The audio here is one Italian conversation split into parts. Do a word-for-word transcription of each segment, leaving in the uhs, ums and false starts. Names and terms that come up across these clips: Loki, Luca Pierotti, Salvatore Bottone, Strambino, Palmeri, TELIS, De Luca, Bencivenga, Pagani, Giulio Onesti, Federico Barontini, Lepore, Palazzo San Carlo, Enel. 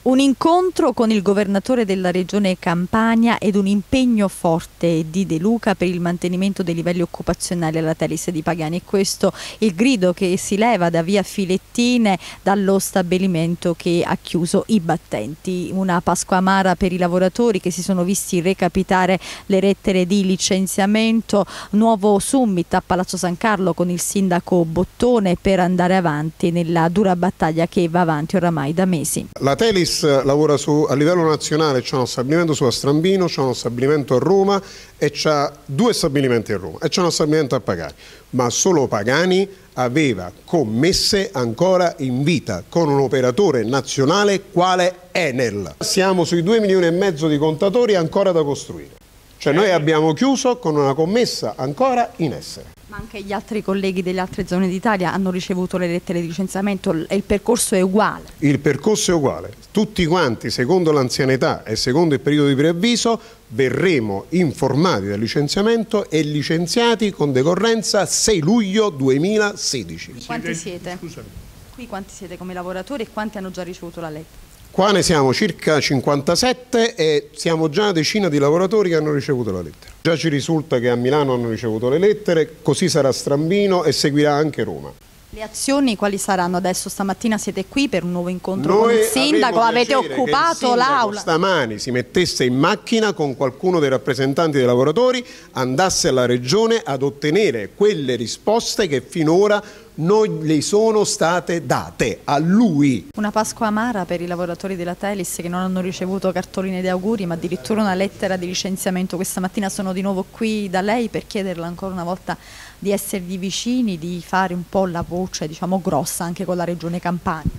Un incontro con il governatore della regione Campania ed un impegno forte di De Luca per il mantenimento dei livelli occupazionali alla Telis di Pagani. E questo il grido che si leva da via Filettine, dallo stabilimento che ha chiuso i battenti. Una Pasqua amara per i lavoratori che si sono visti recapitare le lettere di licenziamento. Nuovo summit a Palazzo San Carlo con il sindaco Bottone per andare avanti nella dura battaglia che va avanti oramai da mesi. La Telis lavora su, a livello nazionale, c'è uno stabilimento su a Strambino, c'è uno stabilimento a Roma e c'è due stabilimenti a Roma e c'è uno stabilimento a Pagani, ma solo Pagani aveva commesse ancora in vita con un operatore nazionale quale Enel. Siamo sui due milioni e mezzo di contatori ancora da costruire, cioè noi abbiamo chiuso con una commessa ancora in essere. Ma anche gli altri colleghi delle altre zone d'Italia hanno ricevuto le lettere di licenziamento e il percorso è uguale. Il percorso è uguale. Tutti quanti, secondo l'anzianità e secondo il periodo di preavviso, verremo informati del licenziamento e licenziati con decorrenza sei luglio duemilasedici. Qui quanti siete? Scusami. Qui quanti siete come lavoratori e quanti hanno già ricevuto la lettera? Qua ne siamo circa cinquantasette e siamo già una decina di lavoratori che hanno ricevuto la lettera. Già ci risulta che a Milano hanno ricevuto le lettere, così sarà Strambino e seguirà anche Roma. Le azioni quali saranno adesso? Stamattina siete qui per un nuovo incontro Noi con il sindaco, avete occupato l'aula. Stamani si mettesse in macchina con qualcuno dei rappresentanti dei lavoratori, andasse alla regione ad ottenere quelle risposte che finora non le sono state date a lui. Una Pasqua amara per i lavoratori della Telis che non hanno ricevuto cartoline di auguri ma addirittura una lettera di licenziamento. Questa mattina sono di nuovo qui da lei per chiederla ancora una volta di essergli vicini, di fare un po' la voce, diciamo, grossa anche con la regione Campania.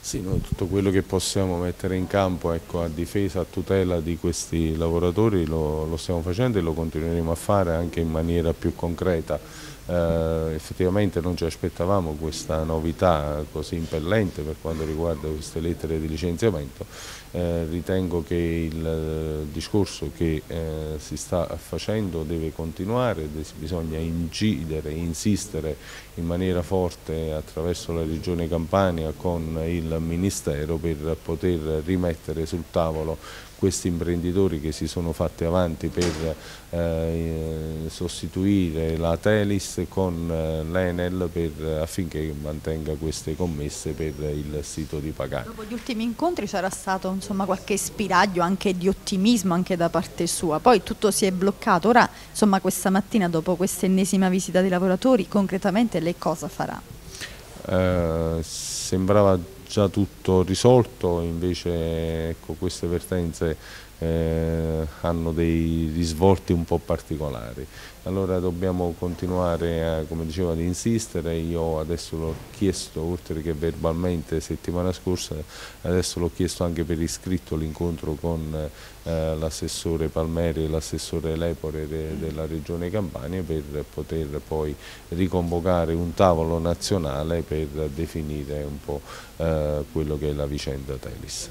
Sì, no, tutto quello che possiamo mettere in campo, ecco, a difesa, a tutela di questi lavoratori lo, lo stiamo facendo e lo continueremo a fare anche in maniera più concreta. Eh, effettivamente non ci aspettavamo questa novità così impellente per quanto riguarda queste lettere di licenziamento. Eh, ritengo che il discorso che eh, si sta facendo deve continuare, bisogna incidere, insistere in maniera forte attraverso la Regione Campania con il Ministero per poter rimettere sul tavolo questi imprenditori che si sono fatti avanti per eh, sostituire la Telis con l'Enel per, affinché mantenga queste commesse per il sito di Pagani. Dopo gli ultimi incontri c'era stato, insomma, qualche spiraglio anche di ottimismo anche da parte sua, poi tutto si è bloccato. Ora, insomma, questa mattina dopo questa ennesima visita dei lavoratori concretamente lei cosa farà? Eh, sembrava già tutto risolto, invece, ecco, queste vertenze eh, hanno dei risvolti un po' particolari. Allora dobbiamo continuare a, come dicevo, ad insistere. Io adesso l'ho chiesto, oltre che verbalmente settimana scorsa, adesso l'ho chiesto anche per iscritto l'incontro con eh, l'assessore Palmeri e l'assessore Lepore de, della Regione Campania per poter poi riconvocare un tavolo nazionale per definire un po' eh, quello che è la vicenda Telis.